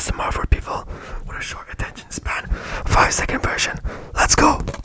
ASMR for people with a short attention span. 5-second version. Let's go!